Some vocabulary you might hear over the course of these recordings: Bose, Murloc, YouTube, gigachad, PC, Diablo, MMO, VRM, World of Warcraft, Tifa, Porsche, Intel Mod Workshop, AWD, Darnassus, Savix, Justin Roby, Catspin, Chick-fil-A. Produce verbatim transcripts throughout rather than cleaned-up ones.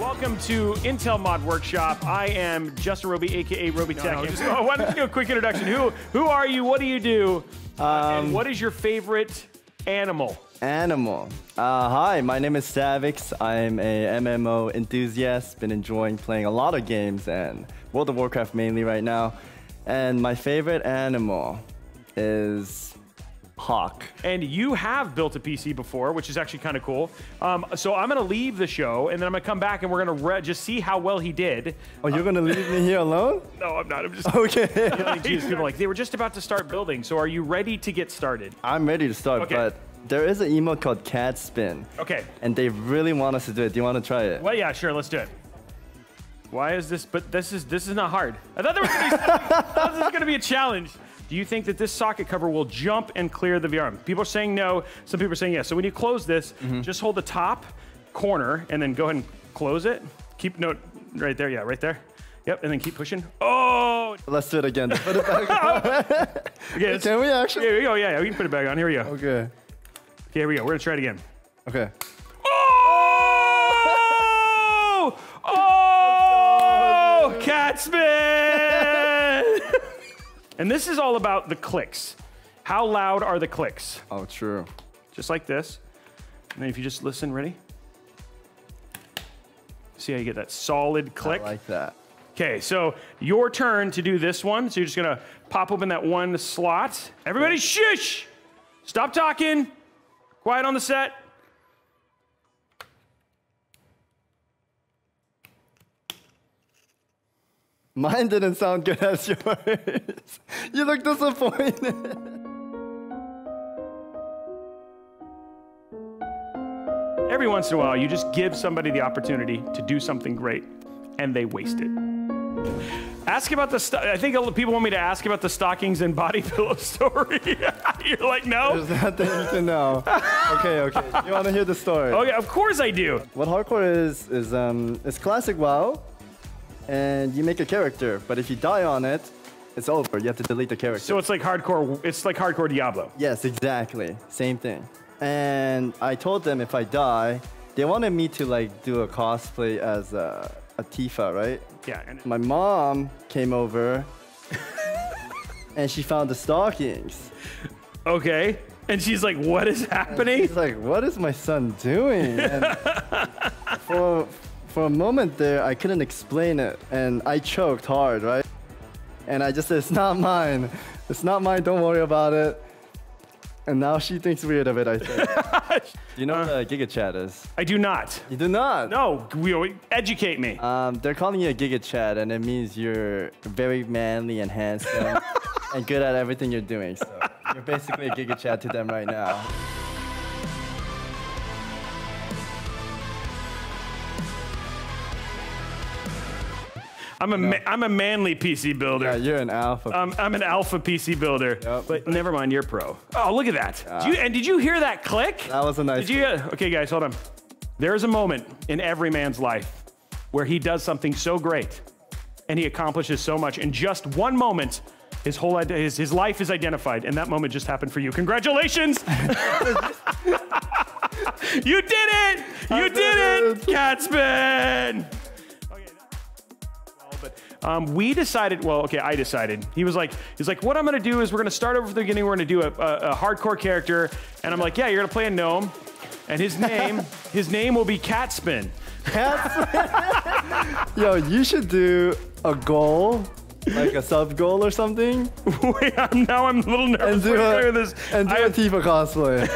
Welcome to Intel Mod Workshop. I am Justin Roby, aka Roby no, Tech. No, just, oh, why don't you do a quick introduction? Who who are you? What do you do? Um, and what is your favorite animal? Animal. Uh, hi, my name is Savix. I'm a M M O enthusiast. Been enjoying playing a lot of games and World of Warcraft mainly right now. And my favorite animal is hawk. And you have built a P C before, which is actually kind of cool. Um, so I'm going to leave the show, and then I'm going to come back, and we're going to just see how well he did. Oh, you're uh, going to leave me here alone? No, I'm not. I'm just... Okay. Geez, people are like, they were just about to start building, so are you ready to get started? I'm ready to start, okay. But there is an emote called Catspin. Okay. And they really want us to do it. Do you want to try it? Well, yeah, sure. Let's do it. Why is this? But this is this is not hard. I thought there was going to be I thought this was going to be a challenge. Do you think that this socket cover will jump and clear the V R M? People are saying no. Some people are saying yes. So when you close this, mm-hmm. just hold the top corner and then go ahead and close it. Keep note right there. Yeah, right there. Yep, and then keep pushing. Oh! Let's do it again. Put it back on. Okay, can we actually? Here we go. Yeah, yeah, we can put it back on. Here we go. Okay. Okay, here we go. We're gonna try it again. Okay. Oh! Oh! Catspin! And this is all about the clicks. How loud are the clicks? Oh, true. Just like this. And then if you just listen, ready? See how you get that solid click? I like that. Okay, so your turn to do this one. So you're just gonna pop open that one slot. Everybody, shush! Stop talking. Quiet on the set. Mine didn't sound good as yours. You look disappointed. Every once in a while, you just give somebody the opportunity to do something great, and they waste it. Ask about the stuff. I think people want me to ask about the stockings and body pillow story. You're like, no? There's nothing to know. Okay, okay. You want to hear the story? Okay, of course I do. What hardcore is, is um, it's classic WoW. And you make a character, but if you die on it, it's over. You have to delete the character. So it's like hardcore. It's like hardcore Diablo. Yes, exactly. Same thing. And I told them if I die, they wanted me to like do a cosplay as a, a Tifa, right? Yeah. And my mom came over, and she found the stockings. Okay. And she's like, "What is happening?" And she's like, "What is my son doing?" And for, For a moment there, I couldn't explain it, and I choked hard, right? And I just said, it's not mine. It's not mine, don't worry about it. And now she thinks weird of it, I think. Do you know uh, what a gigachad is? I do not. You do not? No, we, we, educate me. Um, they're calling you a gigachad, and it means you're very manly and handsome and good at everything you're doing. So you're basically a gigachad to them right now. I'm a no. ma I'm a manly P C builder. Yeah, you're an alpha. Um, I'm an alpha P C builder. Yep. But never mind, you're pro. Oh, look at that! Yeah. Did you, and did you hear that click? That was a nice. Did you? Uh, okay, guys, hold on. There is a moment in every man's life where he does something so great, and he accomplishes so much in just one moment. His whole his his life is identified, and that moment just happened for you. Congratulations! You did it! You did, did it, Catspin! Um, we decided, well, okay, I decided. He was like, he's like, what I'm gonna do is we're gonna start over from the beginning, we're gonna do a, a, a hardcore character, and I'm like, yeah, you're gonna play a gnome, and his name, his name will be Catspin. Catspin? Yo, you should do a goal, like a sub goal or something. Wait, I'm, now I'm a little nervous. And do a, this. And do I, a Tifa cosplay.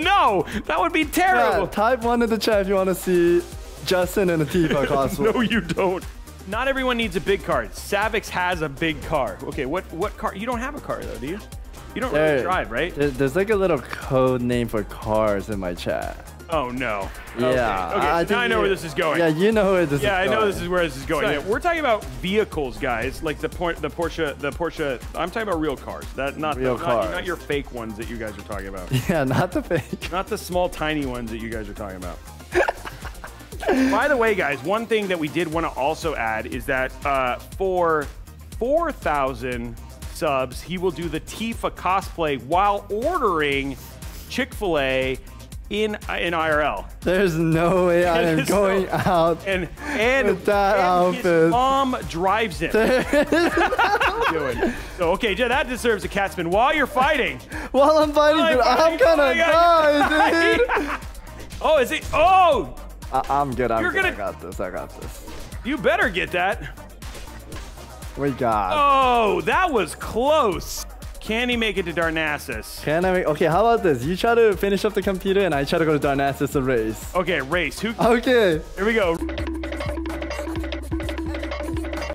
No, that would be terrible. Yeah, type one in the chat if you wanna see Justin in a Tifa cosplay. No, you don't. Not everyone needs a big car. Savix has a big car. Okay, what what car? You don't have a car though, do you? You don't there, really drive, right? There's, there's like a little code name for cars in my chat. Oh no. Yeah. Okay, okay. I, so now I know where this is going. Yeah, you know where this yeah, is going. Yeah, I know this is where this is going. So, yeah, we're talking about vehicles, guys. Like the por the Porsche, the Porsche. I'm talking about real cars. That not real the, cars. Not, not your fake ones that you guys are talking about. Yeah, not the fake. Not the small tiny ones that you guys are talking about. By the way, guys, one thing that we did want to also add is that uh, for four thousand subs, he will do the Tifa cosplay while ordering Chick-fil-A in in I R L. There's no way I am going no, out and and with that and outfit. His mom drives it. Doing. So okay, that deserves a Catspin. While you're fighting, while I'm fighting, I'm, dude, fighting. I'm gonna die, dude. Oh, is he? Oh, I, I'm good. I'm you're good. Gonna... I got this. I got this. You better get that. We got. Oh, that was close. Can he make it to Darnassus? Can I make... Okay, how about this? You try to finish up the computer and I try to go to Darnassus to race. Okay, race. Who? Okay. Here we go.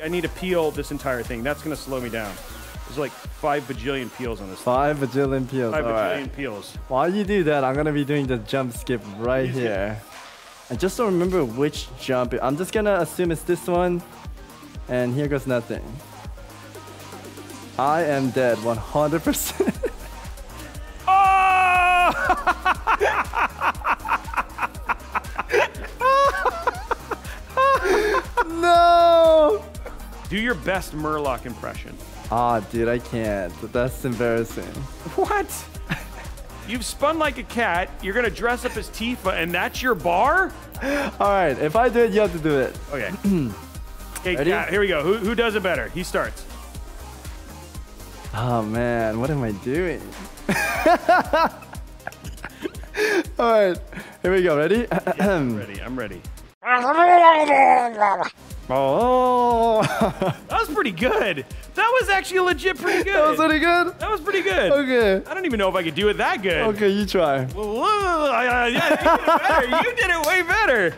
I need to peel this entire thing. That's going to slow me down. There's like five bajillion peels on this Five thing. bajillion peels. Five All bajillion right. peels. While you do that, I'm going to be doing the jump skip right He's here. I just don't remember which jump. I'm just going to assume it's this one. And here goes nothing. I am dead, one hundred percent. Oh! No! Do your best Murloc impression. Ah, oh, dude, I can't. That's embarrassing. What? You've spun like a cat. You're going to dress up as Tifa, and that's your bar? All right, if I do it, you have to do it. Okay. Okay, Ready? Cat, here we go. Who, who does it better? He starts. Oh man, what am I doing? All right, here we go. Ready? Yeah, I'm ready. I'm ready. Oh, that was pretty good. That was actually legit pretty good. That was pretty good. That was pretty good. Okay. I don't even know if I could do it that good. Okay, you try. Yeah, you did it better. You did it way better.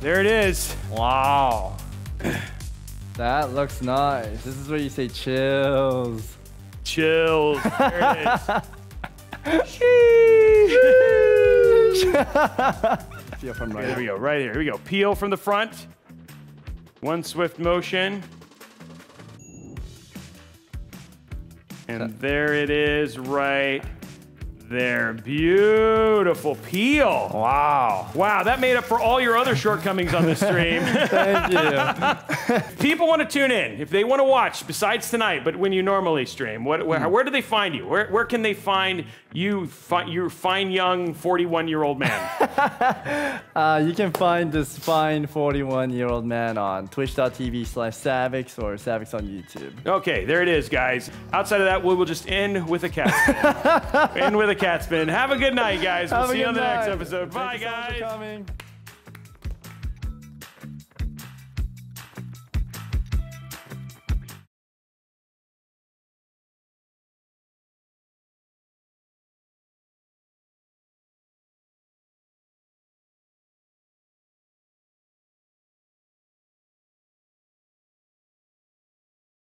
There it is. Wow. That looks nice. This is where you say chills. Chills. There it is. Peel from right. There we go. Right here. Here we go. Peel from the front. One swift motion. And there it is right there. Beautiful peel. Wow. Wow, that made up for all your other shortcomings on the stream. Thank you. People want to tune in. If they want to watch, besides tonight, but when you normally stream, what, where, mm. where do they find you? Where, where can they find you, fi your fine young forty-one-year-old man? uh, you can find this fine forty-one-year-old man on twitch dot T V slash Savix or Savix on YouTube. Okay, there it is, guys. Outside of that, we will just end with a Catspin. End with a Catspin. Have a good night, guys. We'll see you on the next episode. Bye, guys. Thank you so much for coming.